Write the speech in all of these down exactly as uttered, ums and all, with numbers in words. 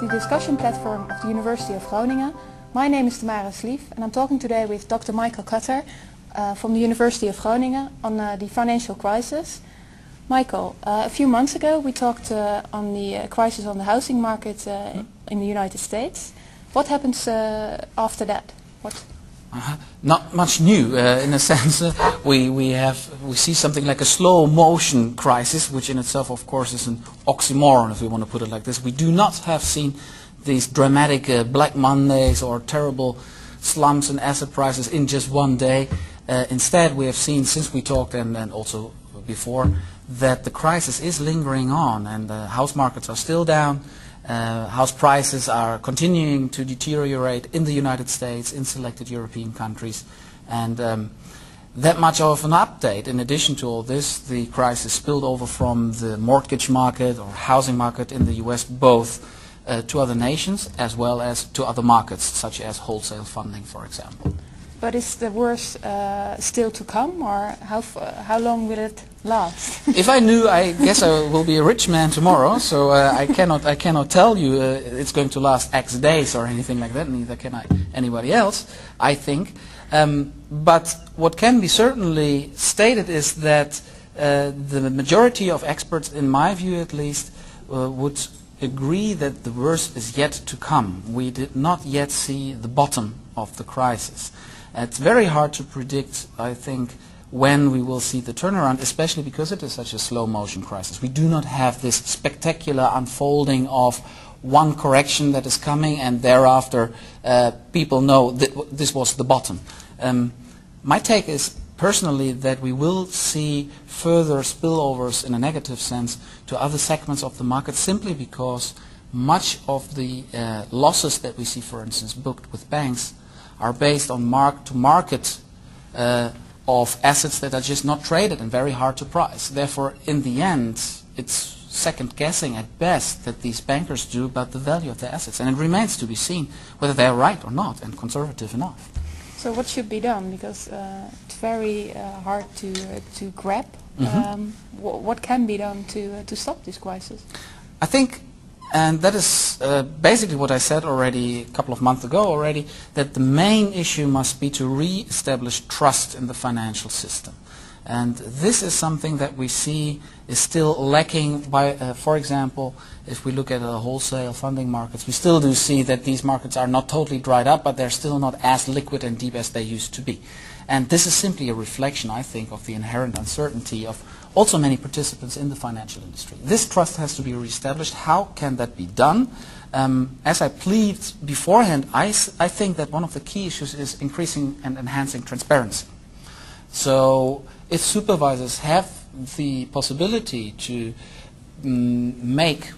the discussion platform of the University of Groningen. My name is Tamara Slief and I'm talking today with Doctor Michael Koetter uh, from the University of Groningen on uh, the financial crisis. Michael, uh, a few months ago we talked uh, on the uh, crisis on the housing market uh, in the United States. What happens uh, after that? What? Uh-huh. Not much new uh, in a sense. Uh, we, we, have, we see something like a slow motion crisis, which in itself of course is an oxymoron if we want to put it like this. We do not have seen these dramatic uh, Black Mondays or terrible slumps in asset prices in just one day. Uh, instead we have seen, since we talked and, and also before, that the crisis is lingering on and the house markets are still down. Uh, house prices are continuing to deteriorate in the United States, in selected European countries, and um, that much of an update. In addition to all this, the crisis spilled over from the mortgage market or housing market in the U S both uh, to other nations as well as to other markets, such as wholesale funding, for example. But is the worst uh, still to come, or how, f how long will it last? If I knew, I guess I will be a rich man tomorrow, so uh, I, cannot, I cannot tell you uh, it's going to last X days or anything like that, neither can I, anybody else, I think. Um, but what can be certainly stated is that uh, the majority of experts, in my view at least, uh, would agree that the worst is yet to come. We did not yet see the bottom of the crisis. It's very hard to predict, I think, when we will see the turnaround, especially because it is such a slow motion crisis. We do not have this spectacular unfolding of one correction that is coming and thereafter uh, people know that this was the bottom. Um, my take is personally that we will see further spillovers in a negative sense to other segments of the market, simply because much of the uh, losses that we see, for instance, booked with banks are based on mark-to-market uh, of assets that are just not traded and very hard to price. Therefore, in the end, it's second-guessing at best that these bankers do about the value of their assets. And it remains to be seen whether they are right or not and conservative enough. So what should be done? Because uh, it's very uh, hard to, uh, to grab. Mm-hmm. um, wh what can be done to, uh, to stop this crisis? I think. And that is uh, basically what I said already a couple of months ago already, that the main issue must be to re-establish trust in the financial system. And this is something that we see is still lacking by, uh, for example, if we look at the wholesale funding markets, we still do see that these markets are not totally dried up, but they're still not as liquid and deep as they used to be. And this is simply a reflection, I think, of the inherent uncertainty of also many participants in the financial industry. This trust has to be reestablished. How can that be done? Um, as I plead beforehand, I, s I think that one of the key issues is increasing and enhancing transparency. So if supervisors have the possibility to mm, make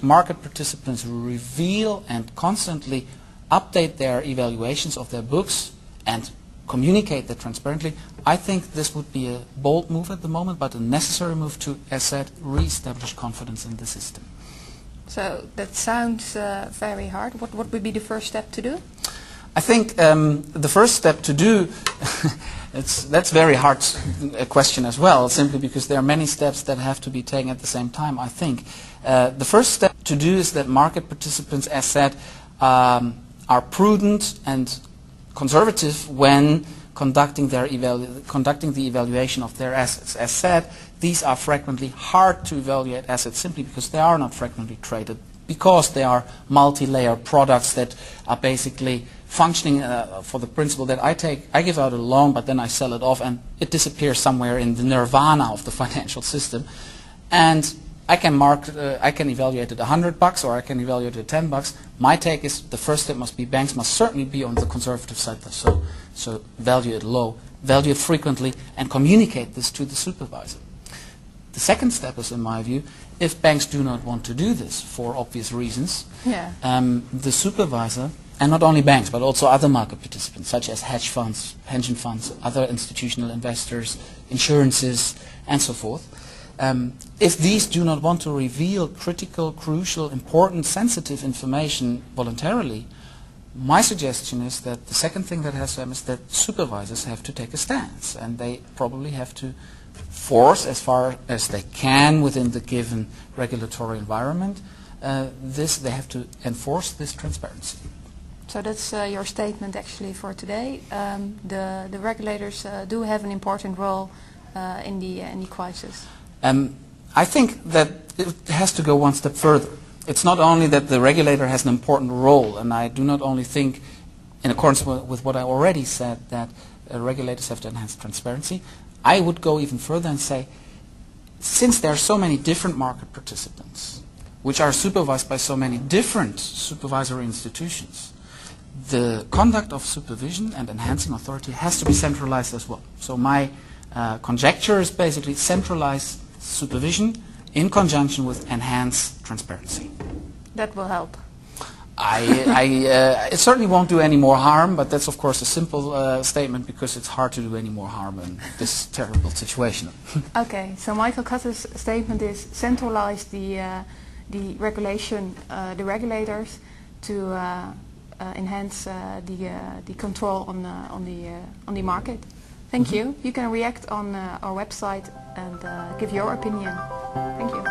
market participants reveal and constantly update their evaluations of their books and communicate that transparently, I think this would be a bold move at the moment, but a necessary move to, as said, re-establish confidence in the system. So that sounds uh, very hard. What, what would be the first step to do? I think um, the first step to do, it's, that's very hard a question as well, simply because there are many steps that have to be taken at the same time, I think. Uh, the first step to do is that market participants, as said, um, are prudent and conservative when conducting, their evalu conducting the evaluation of their assets. As said, these are frequently hard to evaluate assets simply because they are not frequently traded, because they are multi-layer products that are basically functioning uh, for the principle that I take, I give out a loan but then I sell it off and it disappears somewhere in the nirvana of the financial system. And I can mark, uh, I can evaluate it a hundred bucks or I can evaluate it at ten bucks. My take is the first step must be banks must certainly be on the conservative side. So, so value it low, value it frequently, and communicate this to the supervisor. The second step is, in my view, if banks do not want to do this for obvious reasons, yeah. um, the supervisor, and not only banks but also other market participants such as hedge funds, pension funds, other institutional investors, insurances, and so forth, Um, if these do not want to reveal critical, crucial, important, sensitive information voluntarily, my suggestion is that the second thing that has to happen is that supervisors have to take a stance, and they probably have to force, as far as they can within the given regulatory environment, uh, this they have to enforce this transparency. So that's uh, your statement actually for today. Um, the the regulators uh, do have an important role uh, in the uh, in the crisis. Um, I think that it has to go one step further. It's not only that the regulator has an important role, and I do not only think, in accordance with what I already said, that uh, regulators have to enhance transparency. I would go even further and say, since there are so many different market participants, which are supervised by so many different supervisory institutions, the conduct of supervision and enhancing authority has to be centralized as well. So my uh, conjecture is basically centralized supervision in conjunction with enhanced transparency. That will help. I, I, uh, it certainly won't do any more harm, but that's of course a simple uh, statement because it's hard to do any more harm in this terrible situation. Okay, so Michael Koetter's statement is centralize the, uh, the regulation, uh, the regulators, to uh, uh, enhance uh, the, uh, the control on, uh, on, the, uh, on the market. Thank mm-hmm. you. You can react on uh, our website and uh, give your opinion. Thank you.